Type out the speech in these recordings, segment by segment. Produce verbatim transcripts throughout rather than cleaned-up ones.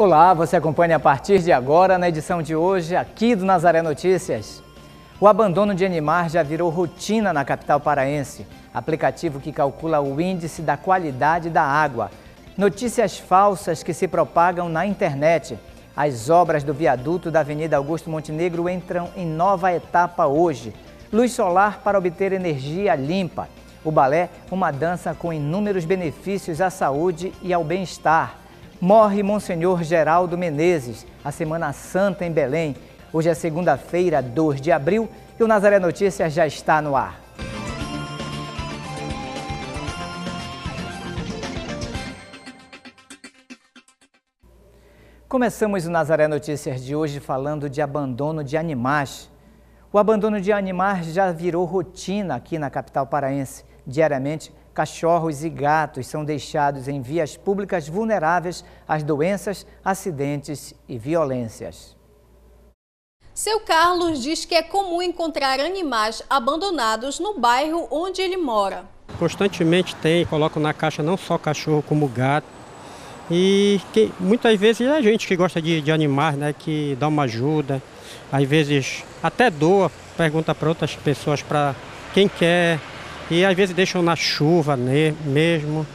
Olá, você acompanha a partir de agora na edição de hoje aqui do Nazaré Notícias. O abandono de animais já virou rotina na capital paraense. Aplicativo que calcula o índice da qualidade da água. Notícias falsas que se propagam na internet. As obras do viaduto da Avenida Augusto Montenegro entram em nova etapa hoje. Luz solar para obter energia limpa. O balé, uma dança com inúmeros benefícios à saúde e ao bem-estar. Morre Monsenhor Geraldo Menezes, a Semana Santa em Belém. Hoje é segunda-feira, dois de abril, e o Nazaré Notícias já está no ar. Começamos o Nazaré Notícias de hoje falando de abandono de animais. O abandono de animais já virou rotina aqui na capital paraense. Diariamente, cachorros e gatos são deixados em vias públicas vulneráveis às doenças, acidentes e violências. Seu Carlos diz que é comum encontrar animais abandonados no bairro onde ele mora. Constantemente tem, colocam na caixa não só cachorro como gato. E que, muitas vezes é a gente que gosta de, de animais, né, que dá uma ajuda. Às vezes até doa, pergunta para outras pessoas, para quem quer. E às vezes deixam na chuva mesmo.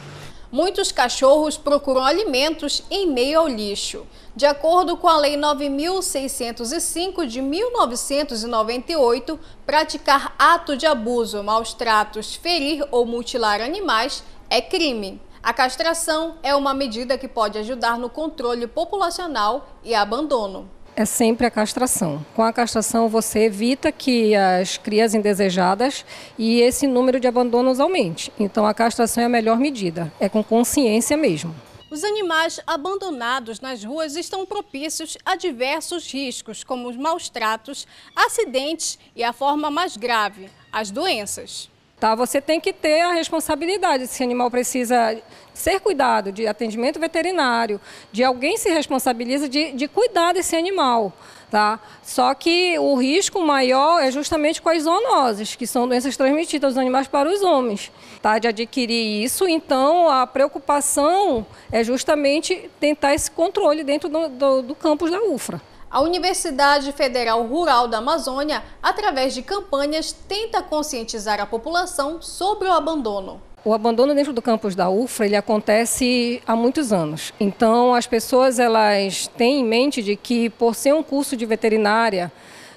Muitos cachorros procuram alimentos em meio ao lixo. De acordo com a Lei nove mil seiscentos e cinco de mil novecentos e noventa e oito, praticar ato de abuso, maus tratos, ferir ou mutilar animais é crime. A castração é uma medida que pode ajudar no controle populacional e abandono. É sempre a castração. Com a castração você evita que as crias indesejadas e esse número de abandonos aumente. Então a castração é a melhor medida, é com consciência mesmo. Os animais abandonados nas ruas estão propícios a diversos riscos, como os maus tratos, acidentes e a forma mais grave, as doenças. Tá, você tem que ter a responsabilidade, esse animal precisa ser cuidado, de atendimento veterinário, de alguém se responsabiliza de, de cuidar desse animal. Tá? Só que o risco maior é justamente com as zoonoses, que são doenças transmitidas dos animais para os homens. Tá? De adquirir isso, então a preocupação é justamente tentar esse controle dentro do, do, do campus da UFRA. A Universidade Federal Rural da Amazônia, através de campanhas, tenta conscientizar a população sobre o abandono. O abandono dentro do campus da UFRA, ele acontece há muitos anos. Então, as pessoas elas têm em mente de que, por ser um curso de veterinária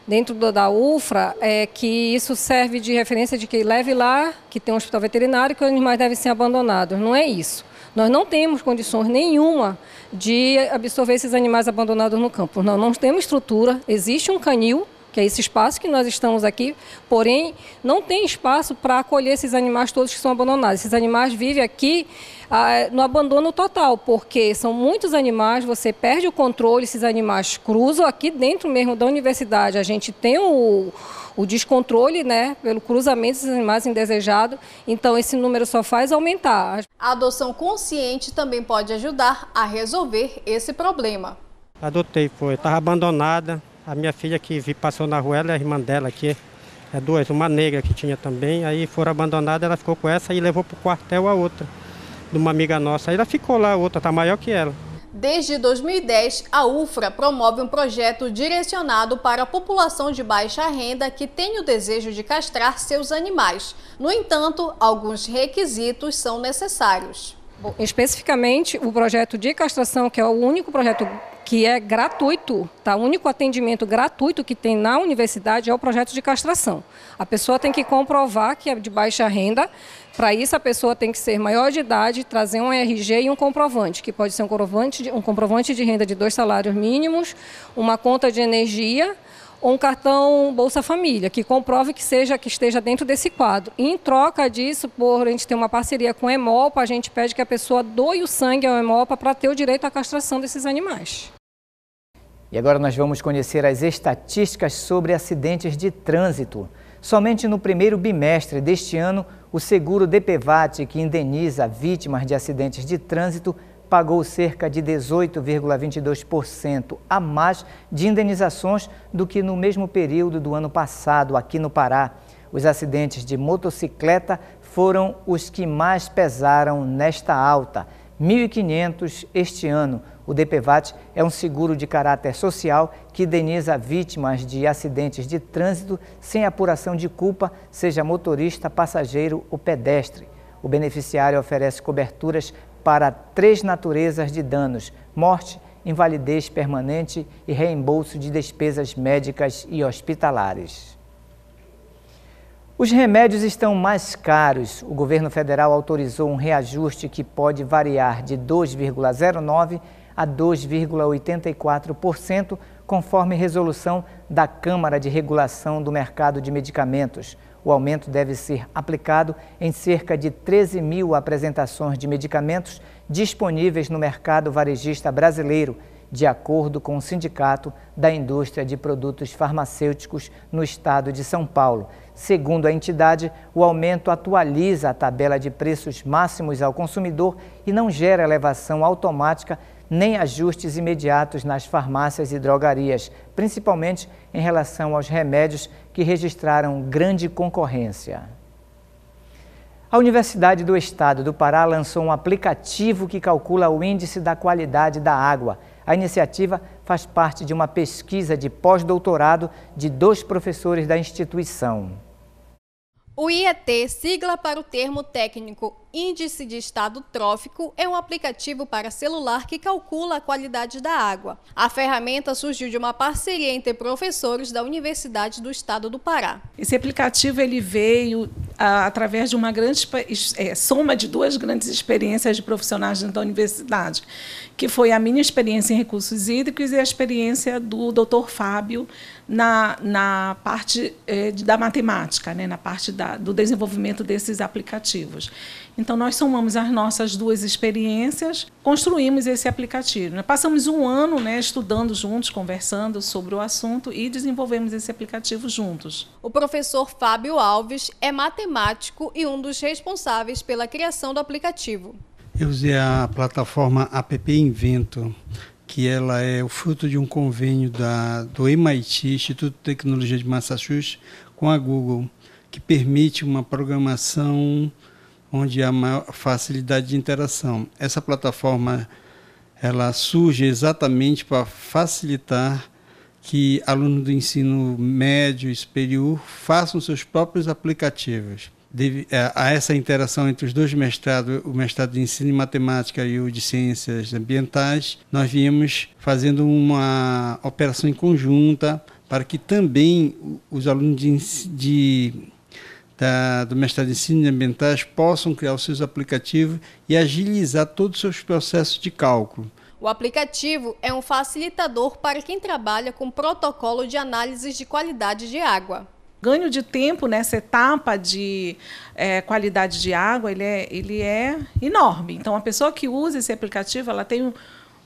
dentro da UFRA, é que isso serve de referência de que leve lá, que tem um hospital veterinário, que os animais devem ser abandonados. Não é isso. Nós não temos condições nenhuma de absorver esses animais abandonados no campo. Nós não temos estrutura, existe um canil, que é esse espaço que nós estamos aqui, porém não tem espaço para acolher esses animais todos que são abandonados. Esses animais vivem aqui ah, no abandono total, porque são muitos animais, você perde o controle, esses animais cruzam aqui dentro mesmo da universidade. A gente tem o... O descontrole, né, pelo cruzamento desses animais indesejados, então esse número só faz aumentar. A adoção consciente também pode ajudar a resolver esse problema. Adotei, foi, estava abandonada. A minha filha que passou na rua, ela é a irmã dela aqui, é duas, uma negra que tinha também, aí foram abandonadas, ela ficou com essa e levou para o quartel a outra, de uma amiga nossa. Aí ela ficou lá, a outra está maior que ela. Desde dois mil e dez, a UFRA promove um projeto direcionado para a população de baixa renda que tem o desejo de castrar seus animais. No entanto, alguns requisitos são necessários. Bom, especificamente, o projeto de castração, que é o único projeto que é gratuito, tá? O único atendimento gratuito que tem na universidade é o projeto de castração. A pessoa tem que comprovar que é de baixa renda. Para isso, a pessoa tem que ser maior de idade, trazer um R G e um comprovante, que pode ser um comprovante de, um comprovante de renda de dois salários mínimos, uma conta de energia ou um cartão Bolsa Família, que comprove que, seja, que esteja dentro desse quadro. E em troca disso, por a gente ter uma parceria com a EMOLPA, a gente pede que a pessoa doe o sangue ao EMOLPA para ter o direito à castração desses animais. E agora nós vamos conhecer as estatísticas sobre acidentes de trânsito. Somente no primeiro bimestre deste ano, o seguro D P V A T, que indeniza vítimas de acidentes de trânsito, pagou cerca de dezoito vírgula vinte e dois por cento a mais de indenizações do que no mesmo período do ano passado aqui no Pará. Os acidentes de motocicleta foram os que mais pesaram nesta alta, mil e quinhentos este ano. O D P V A T é um seguro de caráter social que indeniza vítimas de acidentes de trânsito sem apuração de culpa, seja motorista, passageiro ou pedestre. O beneficiário oferece coberturas para três naturezas de danos: morte, invalidez permanente e reembolso de despesas médicas e hospitalares. Os remédios estão mais caros. O governo federal autorizou um reajuste que pode variar de dois vírgula zero nove por cento a dois vírgula oitenta e quatro por cento, conforme resolução da Câmara de Regulação do Mercado de Medicamentos. O aumento deve ser aplicado em cerca de treze mil apresentações de medicamentos disponíveis no mercado varejista brasileiro, de acordo com o Sindicato da Indústria de Produtos Farmacêuticos no estado de São Paulo. Segundo a entidade, o aumento atualiza a tabela de preços máximos ao consumidor e não gera elevação automática nem ajustes imediatos nas farmácias e drogarias, principalmente em relação aos remédios que registraram grande concorrência. A Universidade do Estado do Pará lançou um aplicativo que calcula o índice da qualidade da água. A iniciativa faz parte de uma pesquisa de pós-doutorado de dois professores da instituição. O I E T, sigla para o termo técnico Índice de Estado Trófico, é um aplicativo para celular que calcula a qualidade da água. A ferramenta surgiu de uma parceria entre professores da Universidade do Estado do Pará. Esse aplicativo ele veio a, através de uma grande é, soma de duas grandes experiências de profissionais da universidade, que foi a minha experiência em recursos hídricos e a experiência do doutor Fábio na, na parte é, da matemática, né, na parte da do desenvolvimento desses aplicativos. Então, nós somamos as nossas duas experiências, construímos esse aplicativo. Passamos um ano né, estudando juntos, conversando sobre o assunto e desenvolvemos esse aplicativo juntos. O professor Fábio Alves é matemático e um dos responsáveis pela criação do aplicativo. Eu usei a plataforma App Inventor, que ela é o fruto de um convênio da, do M I T, Instituto de Tecnologia de Massachusetts, com a Google, que permite uma programação onde há maior facilidade de interação. Essa plataforma ela surge exatamente para facilitar que alunos do ensino médio e superior façam seus próprios aplicativos. Deve, a essa interação entre os dois mestrados, o mestrado de ensino em matemática e o de ciências ambientais, nós viemos fazendo uma operação em conjunta para que também os alunos de, de Da, do mestrado de ensino ambientais possam criar os seus aplicativos e agilizar todos os seus processos de cálculo. O aplicativo é um facilitador para quem trabalha com protocolo de análise de qualidade de água. Ganho de tempo nessa etapa de é, qualidade de água ele é, ele é enorme. Então, a pessoa que usa esse aplicativo ela tem um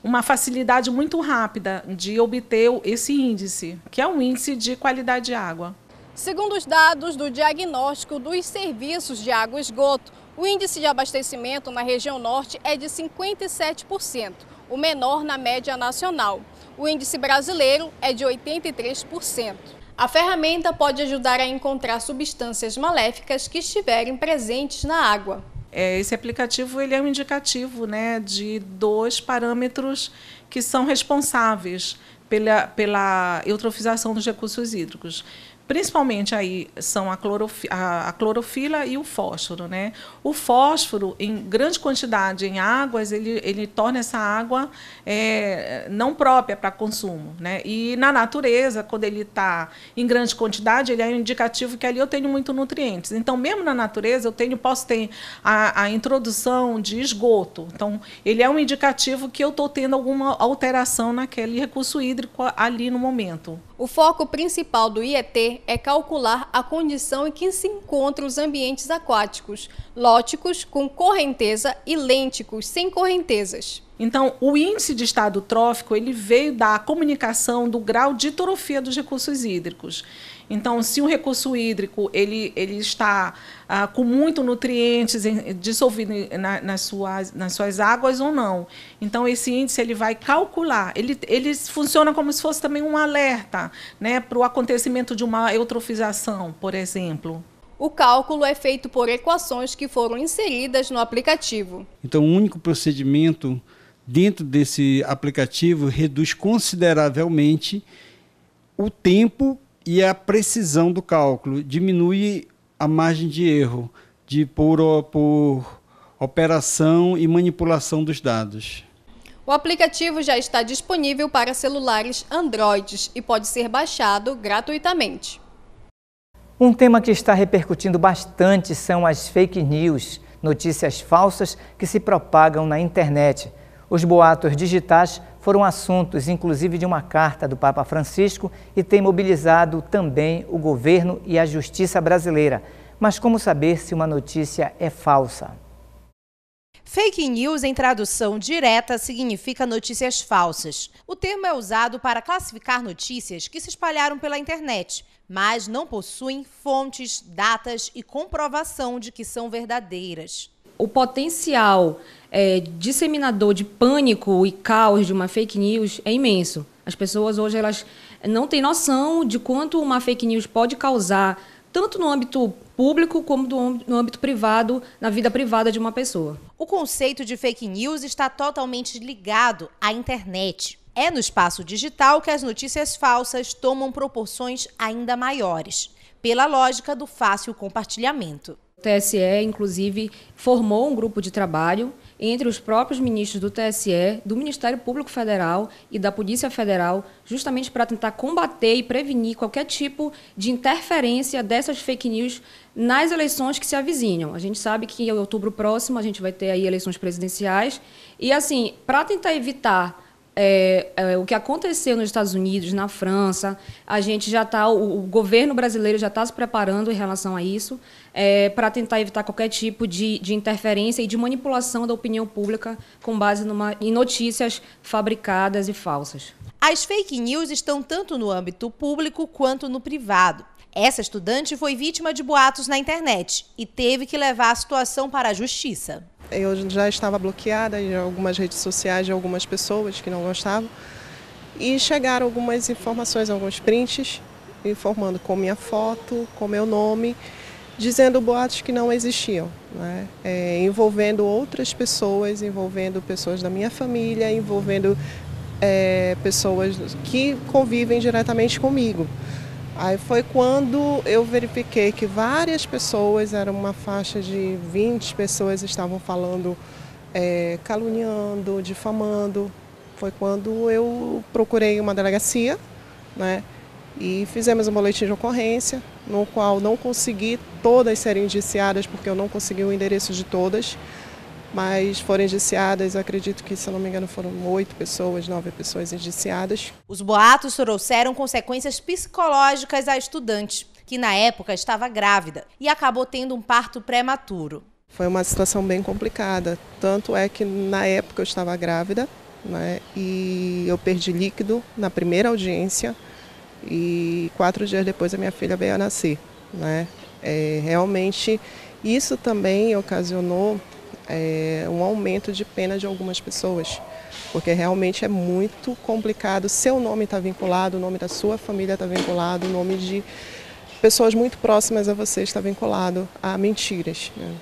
uma facilidade muito rápida de obter esse índice, que é um índice de qualidade de água. Segundo os dados do diagnóstico dos serviços de água e esgoto, o índice de abastecimento na região norte é de cinquenta e sete por cento, o menor na média nacional. O índice brasileiro é de oitenta e três por cento. A ferramenta pode ajudar a encontrar substâncias maléficas que estiverem presentes na água. Esse aplicativo ele é um indicativo né, de dois parâmetros que são responsáveis pela, pela eutrofização dos recursos hídricos. Principalmente aí são a, clorofi a, a clorofila e o fósforo, né? O fósforo, em grande quantidade em águas, ele, ele torna essa água é, não própria para consumo, né? E na natureza, quando ele está em grande quantidade, ele é um indicativo que ali eu tenho muito nutrientes. Então, mesmo na natureza, eu tenho, posso ter a, a introdução de esgoto. Então, ele é um indicativo que eu estou tendo alguma alteração naquele recurso hídrico ali no momento. O foco principal do I E T é calcular a condição em que se encontram os ambientes aquáticos, lóticos com correnteza e lênticos sem correntezas. Então, o índice de estado trófico ele veio da comunicação do grau de trofia dos recursos hídricos. Então, se o recurso hídrico ele, ele está ah, com muito nutrientes em, dissolvido na, nas, suas, nas suas águas ou não. Então, esse índice ele vai calcular. Ele, ele funciona como se fosse também um alerta né, para o acontecimento de uma eutrofização, por exemplo. O cálculo é feito por equações que foram inseridas no aplicativo. Então, o único procedimento dentro desse aplicativo reduz consideravelmente o tempo e a precisão do cálculo, diminui a margem de erro de por, por operação e manipulação dos dados. O aplicativo já está disponível para celulares Androids e pode ser baixado gratuitamente. Um tema que está repercutindo bastante são as fake news, notícias falsas que se propagam na internet. Os boatos digitais foram assuntos, inclusive, de uma carta do Papa Francisco e tem mobilizado também o governo e a justiça brasileira. Mas como saber se uma notícia é falsa? Fake news, em tradução direta, significa notícias falsas. O termo é usado para classificar notícias que se espalharam pela internet, mas não possuem fontes, datas e comprovação de que são verdadeiras. O potencial é, disseminador de pânico e caos de uma fake news é imenso. As pessoas hoje elas não têm noção de quanto uma fake news pode causar, tanto no âmbito público como no âmbito privado, na vida privada de uma pessoa. O conceito de fake news está totalmente ligado à internet. É no espaço digital que as notícias falsas tomam proporções ainda maiores, pela lógica do fácil compartilhamento. O T S E, inclusive, formou um grupo de trabalho entre os próprios ministros do T S E, do Ministério Público Federal e da Polícia Federal, justamente para tentar combater e prevenir qualquer tipo de interferência dessas fake news nas eleições que se avizinham. A gente sabe que em outubro próximo a gente vai ter aí eleições presidenciais e, assim, para tentar evitar É, é, o que aconteceu nos Estados Unidos, na França, a gente já tá, o, o governo brasileiro já está se preparando em relação a isso, é, para tentar evitar qualquer tipo de, de interferência e de manipulação da opinião pública com base numa, em notícias fabricadas e falsas. As fake news estão tanto no âmbito público quanto no privado. Essa estudante foi vítima de boatos na internet e teve que levar a situação para a justiça. Eu já estava bloqueada em algumas redes sociais de algumas pessoas que não gostavam e chegaram algumas informações, alguns prints, informando com minha foto, com meu nome, dizendo boatos que não existiam, né? É, envolvendo outras pessoas, envolvendo pessoas da minha família, envolvendo é, pessoas que convivem diretamente comigo. Aí foi quando eu verifiquei que várias pessoas, era uma faixa de vinte pessoas, estavam falando, é, caluniando, difamando. Foi quando eu procurei uma delegacia, né, e fizemos um boletim de ocorrência, no qual não consegui todas serem indiciadas, porque eu não consegui o endereço de todas, mas foram indiciadas, acredito que, se não me engano, foram oito pessoas, nove pessoas indiciadas. Os boatos trouxeram consequências psicológicas à estudante, que na época estava grávida e acabou tendo um parto prematuro. Foi uma situação bem complicada, tanto é que na época eu estava grávida, né, e eu perdi líquido na primeira audiência e quatro dias depois a minha filha veio a nascer, né. É, realmente isso também ocasionou É um aumento de pena de algumas pessoas, porque realmente é muito complicado. Seu nome está vinculado, o nome da sua família está vinculado, o nome de pessoas muito próximas a você está vinculado a mentiras, né?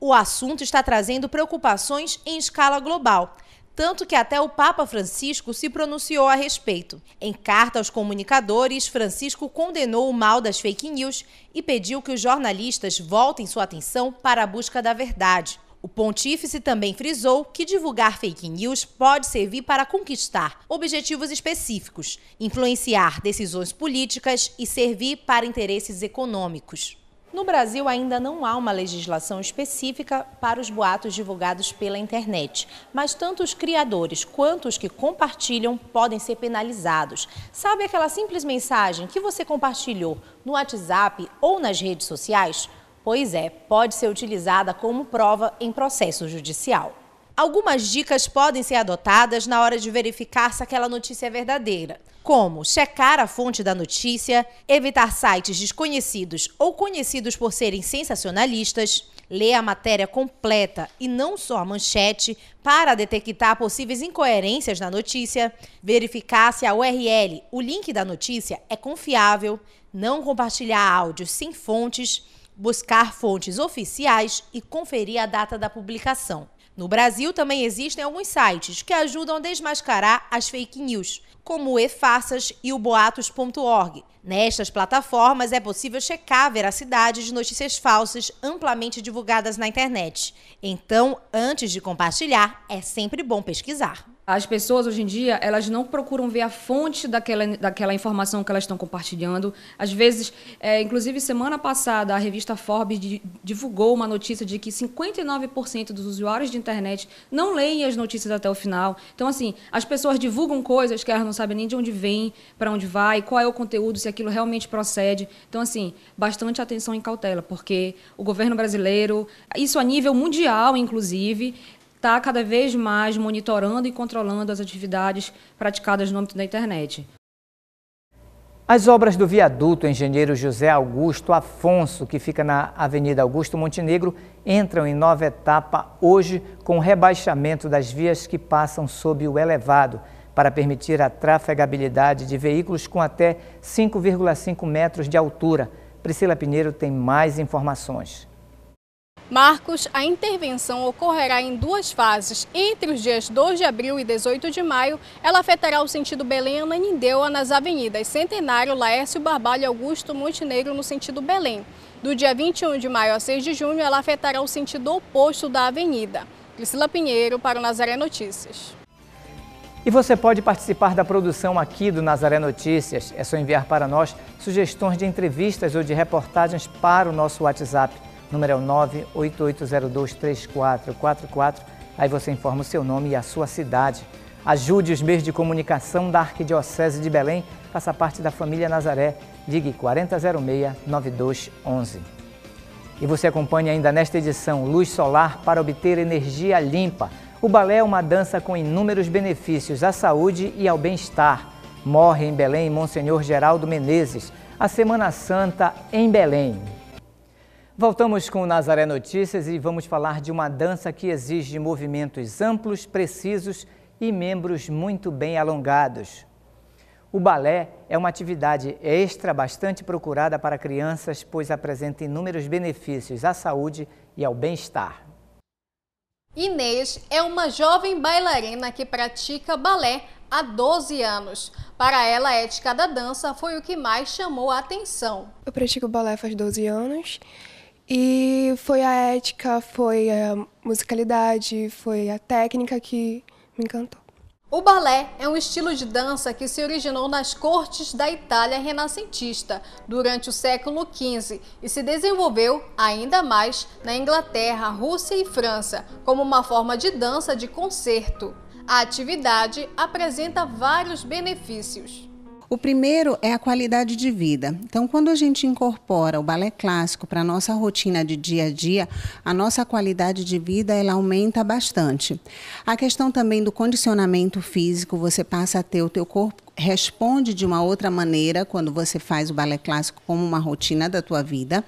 O assunto está trazendo preocupações em escala global, tanto que até o Papa Francisco se pronunciou a respeito. Em carta aos comunicadores, Francisco condenou o mal das fake news e pediu que os jornalistas voltem sua atenção para a busca da verdade. O pontífice também frisou que divulgar fake news pode servir para conquistar objetivos específicos, influenciar decisões políticas e servir para interesses econômicos. No Brasil ainda não há uma legislação específica para os boatos divulgados pela internet, mas tanto os criadores quanto os que compartilham podem ser penalizados. Sabe aquela simples mensagem que você compartilhou no WhatsApp ou nas redes sociais? Pois é, pode ser utilizada como prova em processo judicial. Algumas dicas podem ser adotadas na hora de verificar se aquela notícia é verdadeira, como checar a fonte da notícia, evitar sites desconhecidos ou conhecidos por serem sensacionalistas, ler a matéria completa e não só a manchete para detectar possíveis incoerências na notícia, verificar se a U R L, o link da notícia, é confiável, não compartilhar áudios sem fontes, buscar fontes oficiais e conferir a data da publicação. No Brasil também existem alguns sites que ajudam a desmascarar as fake news, como o eFarsas e o Boatos ponto org. Nestas plataformas é possível checar a veracidade de notícias falsas amplamente divulgadas na internet. Então, antes de compartilhar, é sempre bom pesquisar. As pessoas hoje em dia, elas não procuram ver a fonte daquela, daquela informação que elas estão compartilhando. Às vezes, é, inclusive semana passada, a revista Forbes de, divulgou uma notícia de que cinquenta e nove por cento dos usuários de internet não leem as notícias até o final. Então, assim, as pessoas divulgam coisas que elas não sabem nem de onde vem, para onde vai, qual é o conteúdo, se aquilo realmente procede. Então, assim, bastante atenção e cautela, porque o governo brasileiro, isso a nível mundial, inclusive, está cada vez mais monitorando e controlando as atividades praticadas no âmbito da internet. As obras do viaduto Engenheiro José Augusto Afonso, que fica na Avenida Augusto Montenegro, entram em nova etapa hoje com o rebaixamento das vias que passam sob o elevado, para permitir a trafegabilidade de veículos com até cinco vírgula cinco metros de altura. Priscila Pinheiro tem mais informações. Marcos, a intervenção ocorrerá em duas fases. Entre os dias dois de abril e dezoito de maio, ela afetará o sentido Belém-Ananindeua nas avenidas Centenário, Laércio Barbalho e Augusto Montenegro no sentido Belém. Do dia vinte e um de maio a seis de junho, ela afetará o sentido oposto da avenida. Priscila Pinheiro para o Nazaré Notícias. E você pode participar da produção aqui do Nazaré Notícias. É só enviar para nós sugestões de entrevistas ou de reportagens para o nosso WhatsApp. Número é o nove oito oito zero dois três quatro quatro quatro. Aí você informa o seu nome e a sua cidade. Ajude os meios de comunicação da Arquidiocese de Belém. Faça parte da família Nazaré. Ligue quatro zero zero seis, nove dois um um. E você acompanha ainda nesta edição Luz Solar para obter energia limpa. O balé é uma dança com inúmeros benefícios à saúde e ao bem-estar. Morre em Belém Monsenhor Geraldo Menezes. A Semana Santa em Belém. Voltamos com o Nazaré Notícias e vamos falar de uma dança que exige movimentos amplos, precisos e membros muito bem alongados. O balé é uma atividade extra bastante procurada para crianças, pois apresenta inúmeros benefícios à saúde e ao bem-estar. Inês é uma jovem bailarina que pratica balé há doze anos. Para ela, a ética da dança foi o que mais chamou a atenção. Eu pratico balé faz doze anos. E foi a ética, foi a musicalidade, foi a técnica que me encantou. O balé é um estilo de dança que se originou nas cortes da Itália renascentista durante o século quinze e se desenvolveu ainda mais na Inglaterra, Rússia e França, como uma forma de dança de concerto. A atividade apresenta vários benefícios. O primeiro é a qualidade de vida. Então, quando a gente incorpora o balé clássico para a nossa rotina de dia a dia, a nossa qualidade de vida ela aumenta bastante. A questão também do condicionamento físico, você passa a ter o teu corpo, responde de uma outra maneira quando você faz o balé clássico como uma rotina da tua vida.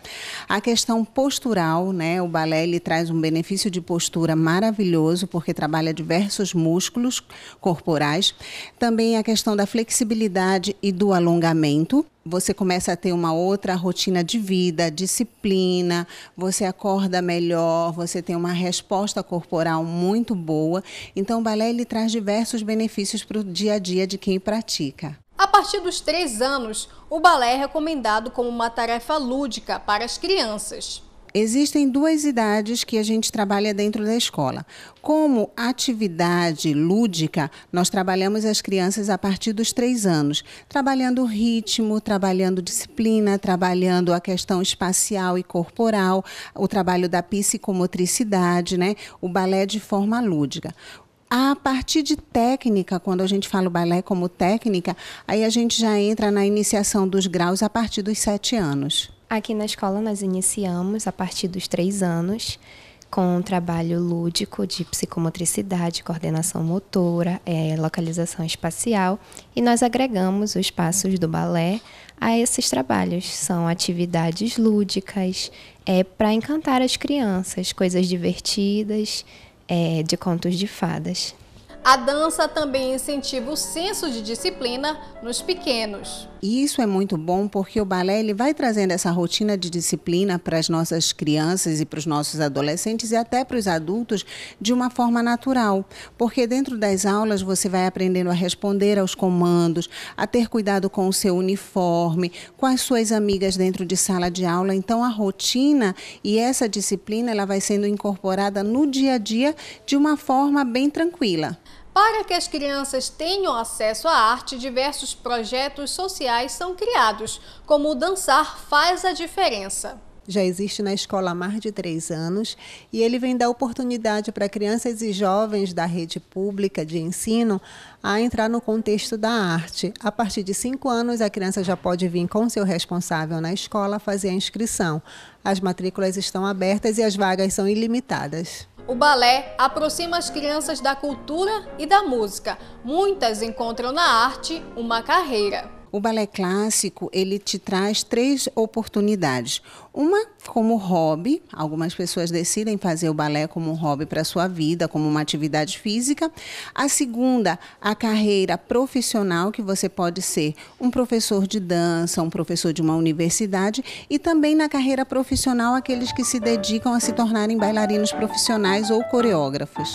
A questão postural, né? O balé ele traz um benefício de postura maravilhoso, porque trabalha diversos músculos corporais. Também a questão da flexibilidade e do alongamento. Você começa a ter uma outra rotina de vida, disciplina, você acorda melhor, você tem uma resposta corporal muito boa. Então o balé ele traz diversos benefícios para o dia a dia de quem pratica. A partir dos três anos, o balé é recomendado como uma tarefa lúdica para as crianças. Existem duas idades que a gente trabalha dentro da escola. Como atividade lúdica, nós trabalhamos as crianças a partir dos três anos, trabalhando ritmo, trabalhando disciplina, trabalhando a questão espacial e corporal, o trabalho da psicomotricidade, né? O balé de forma lúdica. A partir de técnica, quando a gente fala o balé como técnica, aí a gente já entra na iniciação dos graus a partir dos sete anos. Aqui na escola nós iniciamos a partir dos três anos com um trabalho lúdico de psicomotricidade, coordenação motora, é, localização espacial e nós agregamos os passos do balé a esses trabalhos. São atividades lúdicas é, para encantar as crianças, coisas divertidas, é, de contos de fadas. A dança também incentiva o senso de disciplina nos pequenos. E isso é muito bom porque o balé ele vai trazendo essa rotina de disciplina para as nossas crianças e para os nossos adolescentes e até para os adultos de uma forma natural. Porque dentro das aulas você vai aprendendo a responder aos comandos, a ter cuidado com o seu uniforme, com as suas amigas dentro de sala de aula. Então a rotina e essa disciplina ela vai sendo incorporada no dia a dia de uma forma bem tranquila. Para que as crianças tenham acesso à arte, diversos projetos sociais são criados, como o Dançar Faz a Diferença. Já existe na escola há mais de três anos e ele vem dar oportunidade para crianças e jovens da rede pública de ensino a entrar no contexto da arte. A partir de cinco anos, a criança já pode vir com seu responsável na escola fazer a inscrição. As matrículas estão abertas e as vagas são ilimitadas. O balé aproxima as crianças da cultura e da música. Muitas encontram na arte uma carreira. O balé clássico, ele te traz três oportunidades. Uma como hobby, algumas pessoas decidem fazer o balé como um hobby para a sua vida, como uma atividade física. A segunda, a carreira profissional, que você pode ser um professor de dança, um professor de uma universidade. E também na carreira profissional, aqueles que se dedicam a se tornarem bailarinos profissionais ou coreógrafos.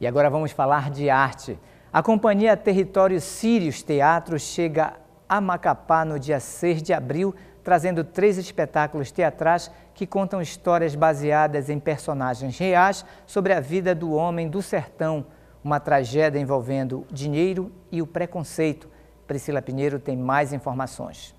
E agora vamos falar de arte. A Companhia Território Sírios Teatro chega a Macapá no dia seis de abril, trazendo três espetáculos teatrais que contam histórias baseadas em personagens reais sobre a vida do homem do sertão, uma tragédia envolvendo dinheiro e o preconceito. Priscila Pinheiro tem mais informações.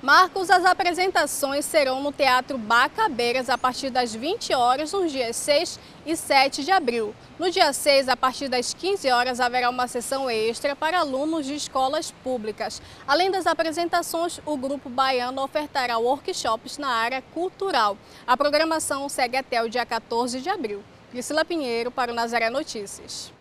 Marcos, as apresentações serão no Teatro Bacabeiras a partir das vinte horas nos dias seis e sete de abril. No dia seis, a partir das quinze horas, haverá uma sessão extra para alunos de escolas públicas. Além das apresentações, o Grupo Baiano ofertará workshops na área cultural. A programação segue até o dia quatorze de abril. Priscila Pinheiro para o Nazaré Notícias.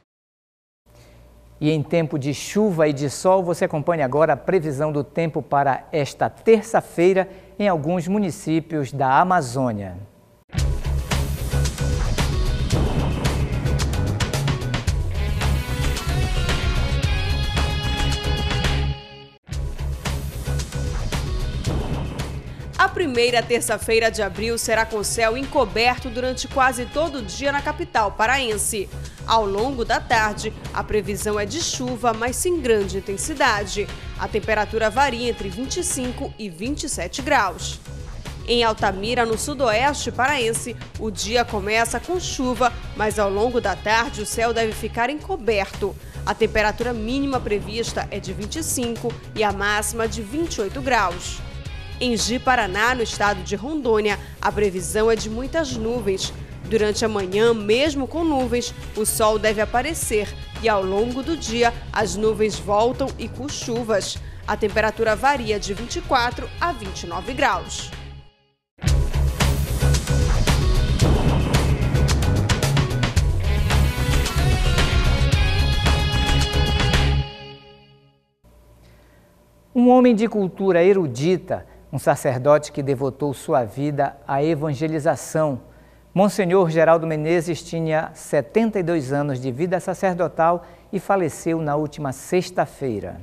E em tempo de chuva e de sol, você acompanha agora a previsão do tempo para esta terça-feira em alguns municípios da Amazônia. A primeira terça-feira de abril será com céu encoberto durante quase todo o dia na capital paraense. Ao longo da tarde, a previsão é de chuva, mas sem grande intensidade. A temperatura varia entre vinte e cinco e vinte e sete graus. Em Altamira, no sudoeste paraense, o dia começa com chuva, mas ao longo da tarde o céu deve ficar encoberto. A temperatura mínima prevista é de vinte e cinco e a máxima de vinte e oito graus. Em Ji Paraná, no estado de Rondônia, a previsão é de muitas nuvens. Durante a manhã, mesmo com nuvens, o sol deve aparecer e ao longo do dia as nuvens voltam e com chuvas. A temperatura varia de vinte e quatro a vinte e nove graus. Um homem de cultura erudita, um sacerdote que devotou sua vida à evangelização. Monsenhor Geraldo Menezes tinha setenta e dois anos de vida sacerdotal e faleceu na última sexta-feira.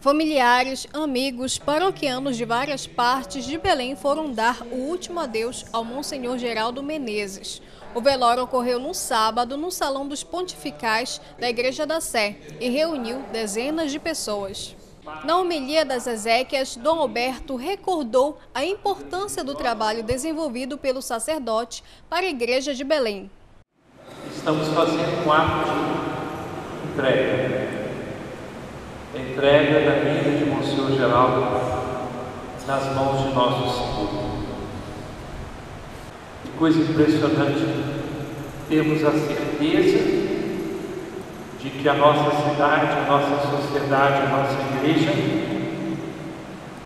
Familiares, amigos, paroquianos de várias partes de Belém foram dar o último adeus ao Monsenhor Geraldo Menezes. O velório ocorreu no sábado no Salão dos Pontificais da Igreja da Sé e reuniu dezenas de pessoas. Na homilia das exéquias, Dom Alberto recordou a importância do trabalho desenvolvido pelo sacerdote para a Igreja de Belém. Estamos fazendo um ato de entrega. A entrega da vida de Monsenhor Geraldo nas mãos de nosso Senhor. Que coisa impressionante termos a certeza de que a nossa cidade, a nossa sociedade, a nossa igreja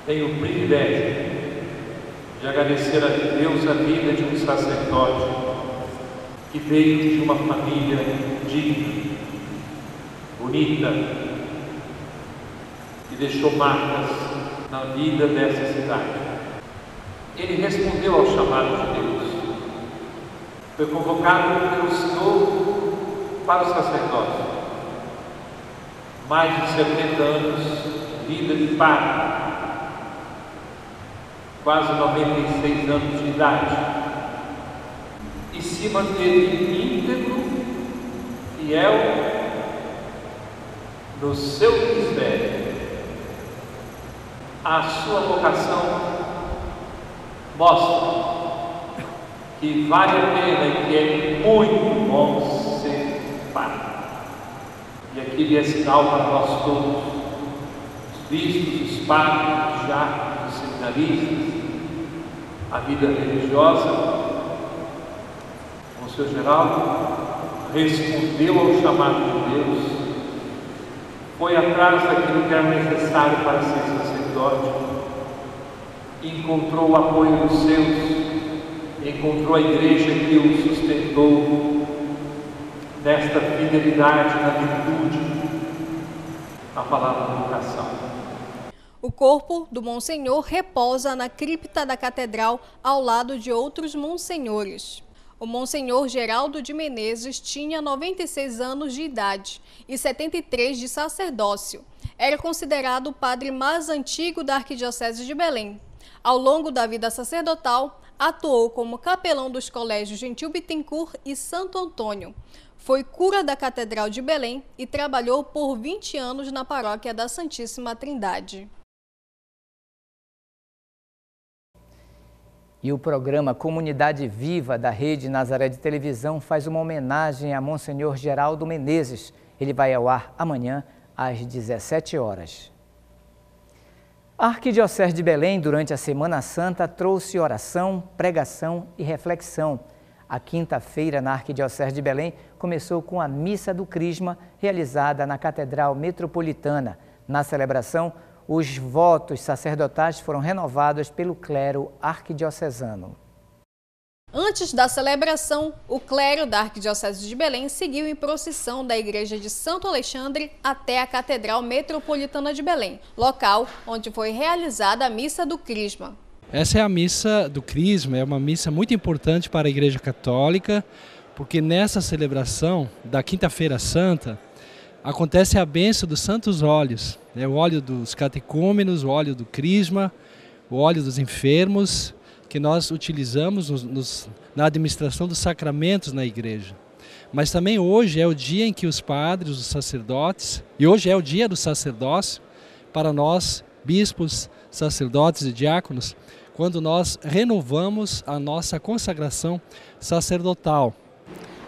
tem o privilégio de agradecer a Deus a vida de um sacerdote que veio de uma família digna, bonita, e deixou marcas na vida dessa cidade. Ele respondeu ao chamado de Deus. Foi convocado pelo Senhor para o sacerdócio. Mais de setenta anos, vida de padre. Quase noventa e seis anos de idade. E se manteve íntegro, fiel no seu ministério. A sua vocação mostra que vale a pena e que é muito bom ser padre. E aqui é sinal para nós todos, os bispos, os padres, os diáconos, os seminaristas, a vida religiosa. O Monsenhor Geraldo respondeu ao chamado de Deus, foi atrás daquilo que era necessário para ser sacerdote, encontrou o apoio dos seus, encontrou a igreja que o sustentou nesta fidelidade, na virtude, a palavra da vocação. O corpo do Monsenhor repousa na cripta da catedral ao lado de outros monsenhores. O Monsenhor Geraldo de Menezes tinha noventa e seis anos de idade e setenta e três de sacerdócio. Era considerado o padre mais antigo da Arquidiocese de Belém. Ao longo da vida sacerdotal, atuou como capelão dos colégios Gentil Bittencourt e Santo Antônio. Foi cura da Catedral de Belém e trabalhou por vinte anos na paróquia da Santíssima Trindade. E o programa Comunidade Viva da Rede Nazaré de Televisão faz uma homenagem a Monsenhor Geraldo Menezes. Ele vai ao ar amanhã às dezessete horas. A Arquidiocese de Belém, durante a Semana Santa, trouxe oração, pregação e reflexão. A quinta-feira, na Arquidiocese de Belém, começou com a Missa do Crisma, realizada na Catedral Metropolitana. Na celebração, os votos sacerdotais foram renovados pelo clero arquidiocesano. Antes da celebração, o clero da Arquidiocese de Belém seguiu em procissão da Igreja de Santo Alexandre até a Catedral Metropolitana de Belém, local onde foi realizada a Missa do Crisma. Essa é a Missa do Crisma, é uma missa muito importante para a Igreja Católica, porque nessa celebração da Quinta-feira Santa, acontece a bênção dos santos óleos, né? O óleo dos catecúmenos, o óleo do crisma, o óleo dos enfermos, que nós utilizamos nos, nos, na administração dos sacramentos na igreja. Mas também hoje é o dia em que os padres, os sacerdotes, e hoje é o dia do sacerdócio, para nós, bispos, sacerdotes e diáconos, quando nós renovamos a nossa consagração sacerdotal.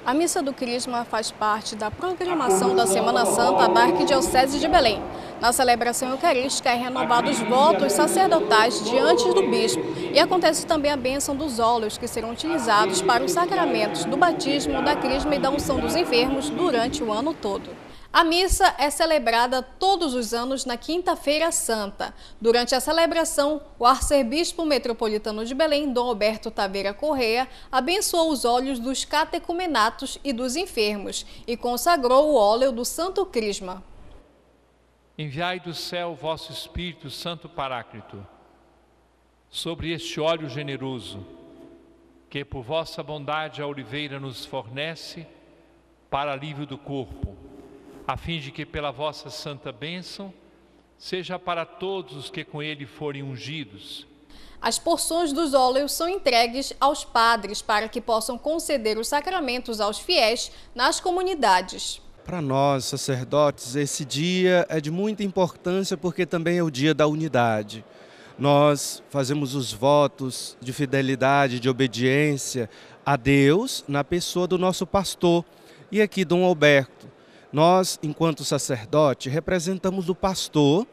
A Missa do Crisma faz parte da programação da Semana Santa da Arquidiocese de Belém. Na celebração eucarística é renovado os votos sacerdotais diante do bispo e acontece também a bênção dos óleos que serão utilizados para os sacramentos do batismo, da crisma e da unção dos enfermos durante o ano todo. A missa é celebrada todos os anos na Quinta-feira Santa. Durante a celebração, o arcebispo metropolitano de Belém, Dom Alberto Taveira Correia, abençoou os óleos dos catecumenatos e dos enfermos e consagrou o óleo do Santo Crisma. Enviai do céu vosso Espírito Santo Paráclito, sobre este óleo generoso, que por vossa bondade a oliveira nos fornece para alívio do corpo, a fim de que pela vossa santa bênção seja para todos os que com ele forem ungidos. As porções dos óleos são entregues aos padres para que possam conceder os sacramentos aos fiéis nas comunidades. Para nós, sacerdotes, esse dia é de muita importância porque também é o dia da unidade. Nós fazemos os votos de fidelidade, de obediência a Deus na pessoa do nosso pastor e aqui Dom Alberto. Nós, enquanto sacerdote, representamos o pastor,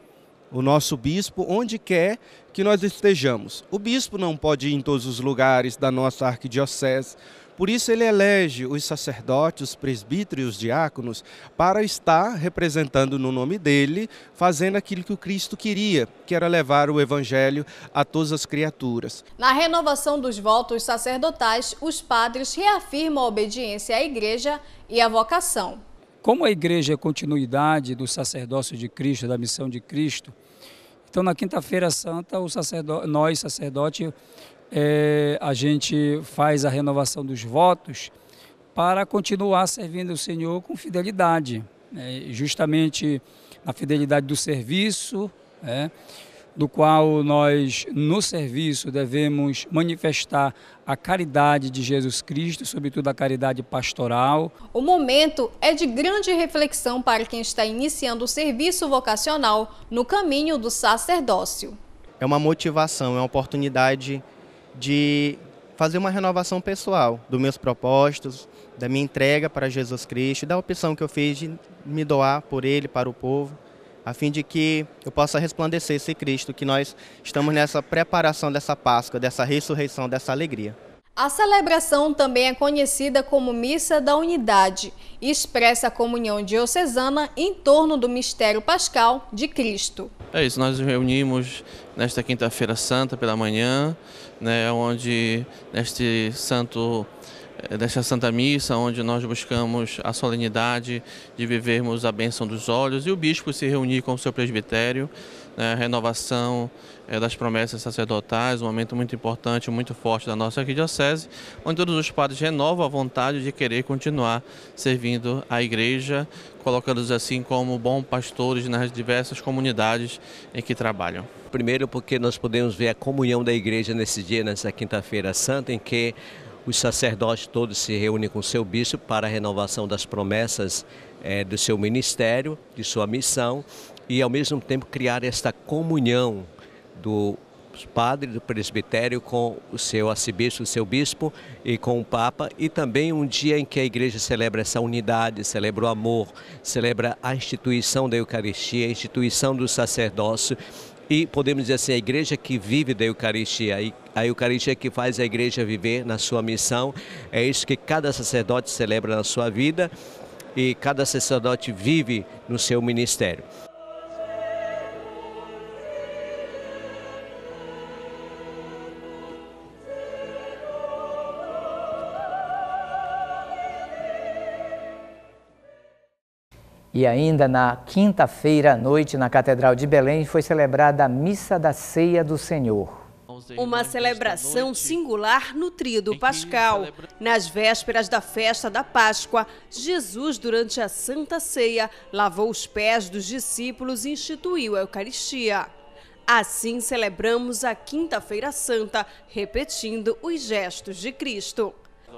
o nosso bispo, onde quer que nós estejamos. O bispo não pode ir em todos os lugares da nossa arquidiocese, por isso ele elege os sacerdotes, os presbíteros e os diáconos para estar representando no nome dele, fazendo aquilo que o Cristo queria, que era levar o evangelho a todas as criaturas. Na renovação dos votos sacerdotais, os padres reafirmam a obediência à igreja e à vocação. Como a igreja é continuidade do sacerdócio de Cristo, da missão de Cristo, então na Quinta-feira Santa, o sacerdote, nós sacerdote, é, a gente faz a renovação dos votos para continuar servindo o Senhor com fidelidade, né? Justamente na fidelidade do serviço, né? Do qual nós, no serviço, devemos manifestar a caridade de Jesus Cristo, sobretudo a caridade pastoral. O momento é de grande reflexão para quem está iniciando o serviço vocacional no caminho do sacerdócio. É uma motivação, é uma oportunidade de fazer uma renovação pessoal dos meus propósitos, da minha entrega para Jesus Cristo, da opção que eu fiz de me doar por Ele, para o povo, a fim de que eu possa resplandecer esse Cristo, que nós estamos nessa preparação dessa Páscoa, dessa ressurreição, dessa alegria. A celebração também é conhecida como Missa da Unidade e expressa a comunhão diocesana em torno do mistério pascal de Cristo. É isso, nós nos reunimos nesta Quinta-feira Santa pela manhã, né, onde neste santo... desta Santa Missa, onde nós buscamos a solenidade de vivermos a bênção dos olhos e o bispo se reunir com o seu presbitério, né, a renovação é, das promessas sacerdotais, um momento muito importante, muito forte da nossa arquidiocese, onde todos os padres renovam a vontade de querer continuar servindo a igreja, colocando-os assim como bons pastores nas diversas comunidades em que trabalham. Primeiro, porque nós podemos ver a comunhão da igreja nesse dia, nessa Quinta-feira Santa, em que os sacerdotes todos se reúnem com o seu bispo para a renovação das promessas é, do seu ministério, de sua missão e, ao mesmo tempo, criar esta comunhão do padre, do presbitério com o seu arcebispo, o seu bispo e com o Papa. E também um dia em que a igreja celebra essa unidade, celebra o amor, celebra a instituição da Eucaristia, a instituição do sacerdócio. E podemos dizer assim, a igreja que vive da Eucaristia, a Eucaristia que faz a igreja viver na sua missão, é isso que cada sacerdote celebra na sua vida e cada sacerdote vive no seu ministério. E ainda na quinta-feira à noite, na Catedral de Belém, foi celebrada a Missa da Ceia do Senhor. Uma celebração singular no tríodo pascal. Nas vésperas da festa da Páscoa, Jesus, durante a Santa Ceia, lavou os pés dos discípulos e instituiu a Eucaristia. Assim celebramos a Quinta-feira Santa, repetindo os gestos de Cristo.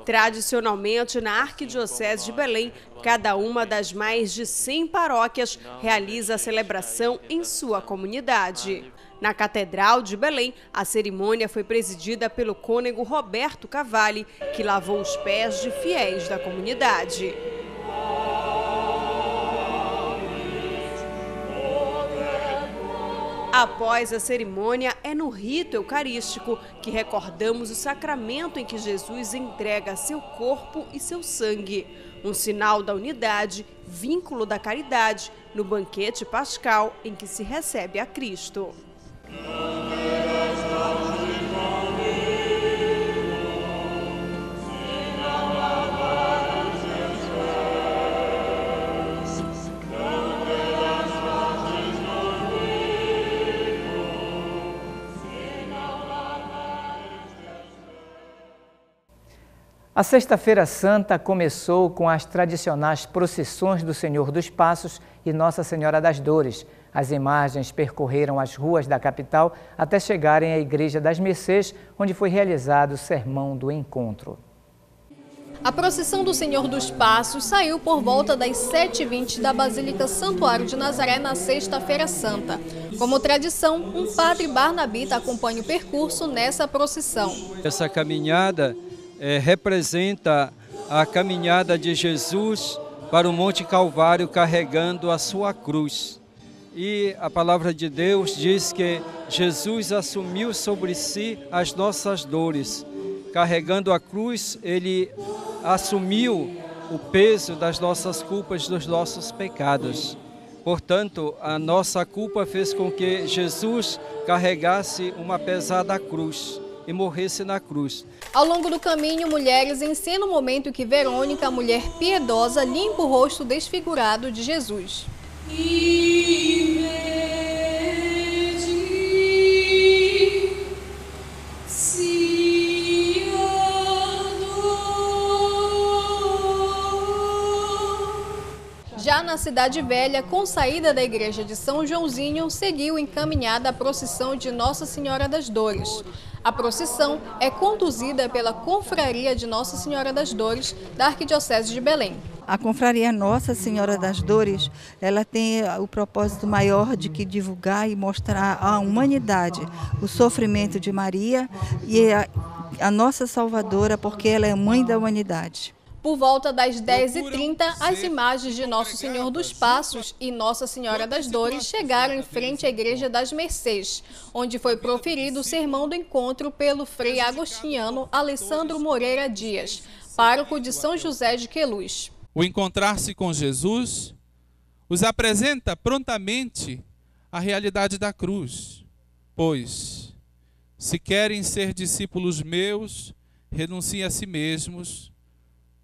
Tradicionalmente, na Arquidiocese de Belém, cada uma das mais de cem paróquias realiza a celebração em sua comunidade. Na Catedral de Belém, a cerimônia foi presidida pelo cônego Roberto Cavalli, que lavou os pés de fiéis da comunidade. Após a cerimônia, é no rito eucarístico que recordamos o sacramento em que Jesus entrega seu corpo e seu sangue. Um sinal da unidade, vínculo da caridade, no banquete pascal em que se recebe a Cristo. A Sexta-feira Santa começou com as tradicionais procissões do Senhor dos Passos e Nossa Senhora das Dores. As imagens percorreram as ruas da capital até chegarem à Igreja das Mercês, onde foi realizado o Sermão do Encontro. A procissão do Senhor dos Passos saiu por volta das sete e vinte da Basílica Santuário de Nazaré na Sexta-feira Santa. Como tradição, um padre barnabita acompanha o percurso nessa procissão. Essa caminhada É, representa a caminhada de Jesus para o Monte Calvário carregando a sua cruz. E a palavra de Deus diz que Jesus assumiu sobre si as nossas dores. Carregando a cruz, ele assumiu o peso das nossas culpas, dos nossos pecados. Portanto, a nossa culpa fez com que Jesus carregasse uma pesada cruz. e morresse na cruz. Ao longo do caminho, mulheres encenam o momento em que Verônica, a mulher piedosa, limpa o rosto desfigurado de Jesus. Já na Cidade Velha, com saída da igreja de São Joãozinho, seguiu encaminhada a procissão de Nossa Senhora das Dores. A procissão é conduzida pela Confraria de Nossa Senhora das Dores, da Arquidiocese de Belém. A Confraria Nossa Senhora das Dores, ela tem o propósito maior de que divulgar e mostrar à humanidade o sofrimento de Maria e a, a nossa Salvadora, porque ela é mãe da humanidade. Por volta das dez e trinta, as imagens de Nosso Senhor dos Passos e Nossa Senhora das Dores chegaram em frente à Igreja das Mercês, onde foi proferido o sermão do encontro pelo frei agostiniano Alessandro Moreira Dias, pároco de São José de Queluz. O encontrar-se com Jesus os apresenta prontamente a realidade da cruz, pois, se querem ser discípulos meus, renunciem a si mesmos,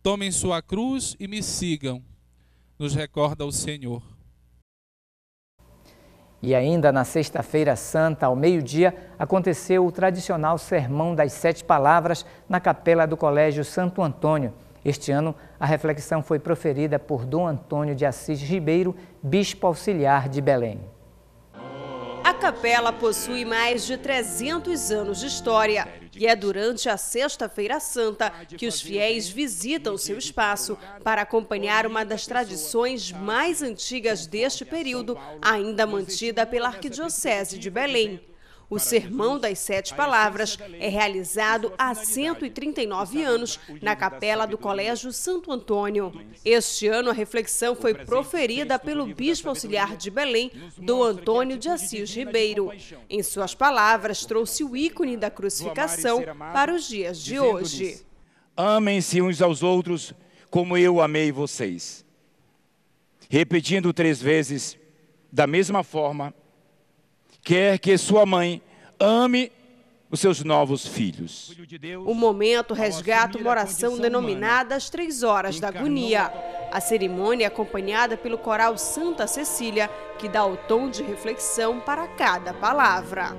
tomem sua cruz e me sigam, nos recorda o Senhor. E ainda na Sexta-feira Santa, ao meio-dia, aconteceu o tradicional Sermão das Sete Palavras na Capela do Colégio Santo Antônio. Este ano, a reflexão foi proferida por Dom Antônio de Assis Ribeiro, bispo auxiliar de Belém. A capela possui mais de trezentos anos de história e é durante a Sexta-feira Santa que os fiéis visitam seu espaço para acompanhar uma das tradições mais antigas deste período, ainda mantida pela Arquidiocese de Belém. O Sermão das Sete Palavras é realizado há cento e trinta e nove anos na Capela do Colégio Santo Antônio. Este ano, a reflexão foi proferida pelo bispo auxiliar de Belém, Dom Antônio de Assis Ribeiro. Em suas palavras, trouxe o ícone da crucificação para os dias de hoje. Amem-se uns aos outros como eu amei vocês. Repetindo três vezes, da mesma forma, quer que sua mãe ame os seus novos filhos. O momento resgata uma oração denominada As Três Horas da Agonia. A cerimônia é acompanhada pelo coral Santa Cecília, que dá o tom de reflexão para cada palavra.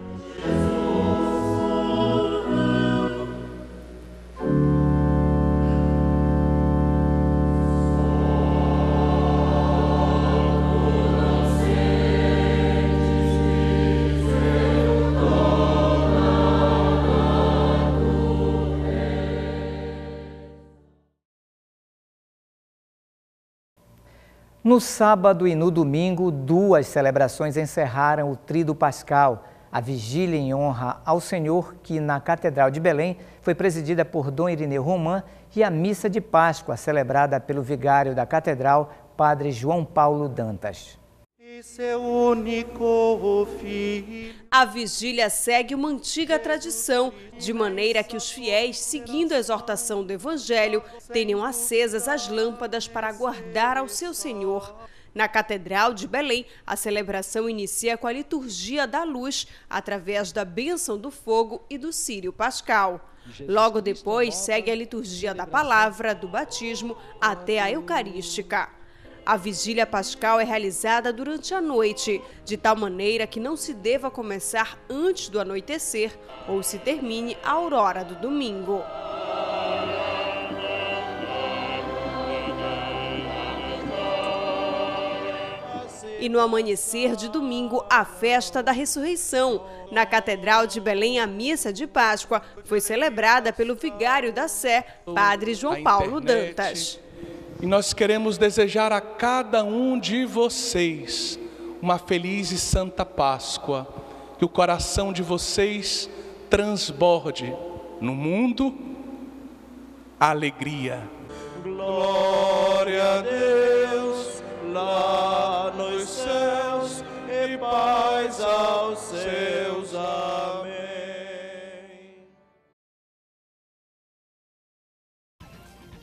No sábado e no domingo, duas celebrações encerraram o Tríduo Pascal, a vigília em honra ao Senhor, que na Catedral de Belém foi presidida por Dom Irineu Román, e a Missa de Páscoa, celebrada pelo vigário da Catedral, Padre João Paulo Dantas. Seu único filho. A vigília segue uma antiga tradição, de maneira que os fiéis, seguindo a exortação do Evangelho, tenham acesas as lâmpadas para aguardar ao seu Senhor. Na Catedral de Belém, a celebração inicia com a liturgia da luz, através da bênção do fogo e do Círio Pascal. Logo depois, segue a liturgia da palavra, do batismo, até a eucarística. A vigília pascal é realizada durante a noite, de tal maneira que não se deva começar antes do anoitecer ou se termine a aurora do domingo. E no amanhecer de domingo, a festa da ressurreição. Na Catedral de Belém, a missa de Páscoa foi celebrada pelo vigário da Sé, Padre João Paulo Dantas. E nós queremos desejar a cada um de vocês uma feliz e santa Páscoa. Que o coração de vocês transborde no mundo a alegria. Glória a Deus lá nos céus e paz aos seus amém.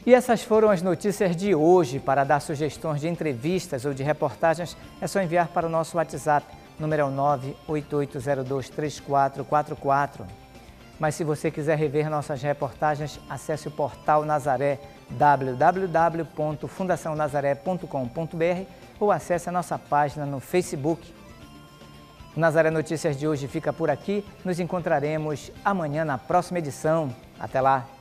E essas foram as notícias de hoje. Para dar sugestões de entrevistas ou de reportagens, é só enviar para o nosso WhatsApp, número nove oito oito zero dois três quatro quatro quatro. Mas se você quiser rever nossas reportagens, acesse o portal Nazaré, w w w ponto fundação nazaré ponto com ponto b r, ou acesse a nossa página no Facebook. O Nazaré Notícias de hoje fica por aqui. Nos encontraremos amanhã na próxima edição. Até lá!